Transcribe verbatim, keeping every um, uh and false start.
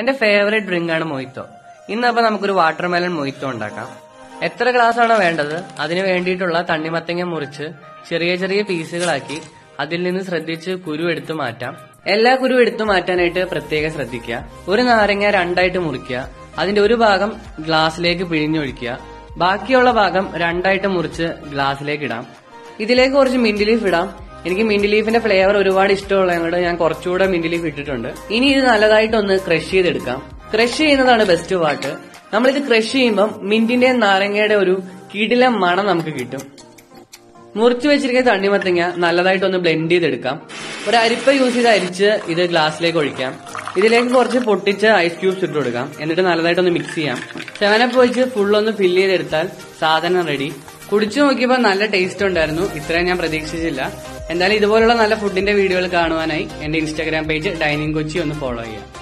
എന്റെ favourite drink ആണ് മൊയ്ത്തോ. ഇന്നപ്പോ നമുക്കൊരു വാട്ടർമെലൺ മൊയ്ത്തോ ഉണ്ടാക്കാം. എത്ര ഗ്ലാസ് ആണോ വേണ്ടത് അതിനു വേണ്ടിയിട്ടുള്ള തണ്ണിമത്തങ്ങ മുറിച്ച് ചെറിയ ചെറിയ പീസുകളാക്കി അതിൽ നിന്ന് ശ്രദ്ധിച്ച് കുരു എടുത്തു മാറ്റാം. എല്ലാ കുരു എടുത്തു മാറ്റാനായിട്ട് പ്രത്യേകം ശ്രദ്ധിക്കുക. ഒരു നാരങ്ങ രണ്ടായിട്ട് മുറിക്കുക. അതിന്റെ ഒരു ഭാഗം ഗ്ലാസ്സിലേക്ക് പിഴിഞ്ഞൊഴിക്കുക. ബാക്കിയുള്ള ഭാഗം രണ്ടായിട്ട് മുറിച്ച് ഗ്ലാസ്സിലേക്ക് ഇടാം. ഇതിലേക്ക് കുറച്ച് മിന്റ് ലീഫ് ഇടാം. എനിക്ക് മിന്റ് ലീഫിന്റെ ഫ്ലേവർ ഒരുപാട് ഇഷ്ടമുള്ളതുകൊണ്ട് ഞാൻ കുറച്ചുകൂടെ മിന്റ് ലീഫ് ഇട്ടിട്ടുണ്ട്. ഇനി ഇത് നല്ലതായിട്ടൊന്ന് ക്രഷ് ചെയ്തെടുക്കാം. ക്രഷ് ചെയ്യുന്നതാണ് ബെസ്റ്റ് പാർട്ട്. നമ്മളിത് ക്രഷ് ചെയ്യുമ്പോൾ മിന്റിന്റെയും നാരങ്ങയുടെ ഒരു കിടില മണം നമുക്ക് കിട്ടും. മുറിച്ചു വെച്ചിരിക്കുന്ന തണ്ണിമത്തങ്ങ നല്ലതായിട്ടൊന്ന് ബ്ലെൻഡ് ചെയ്തെടുക്കാം. ഒരു അരിപ്പ യൂസ് ചെയ്ത് അരിച്ച് ഇത് ഗ്ലാസ്സിലേക്ക് ഒഴിക്കാം. ഇതിലേക്ക് കുറച്ച് പൊട്ടിച്ച് ഐസ് ക്യൂബ്സ് ഇട്ട് കൊടുക്കാം. എന്നിട്ട് നല്ലതായിട്ടൊന്ന് മിക്സ് ചെയ്യാം. സെവനപ്പ് വെച്ച് ഫുള്ളൊന്ന് ഫില്ല് ചെയ്തെടുത്താൽ സാധനം റെഡി. കുടിച്ചു നോക്കിയപ്പോൾ നല്ല ടേസ്റ്റ് ഉണ്ടായിരുന്നു. ഇത്രയും ഞാൻ പ്രതീക്ഷിച്ചില്ല. എന്തായാലും ഇതുപോലുള്ള നല്ല ഫുഡിന്റെ വീഡിയോകൾ കാണുവാനായി എന്റെ ഇൻസ്റ്റാഗ്രാം പേജ് ഡൈനിങ് കൊച്ചി ഒന്ന് ഫോളോ ചെയ്യാം.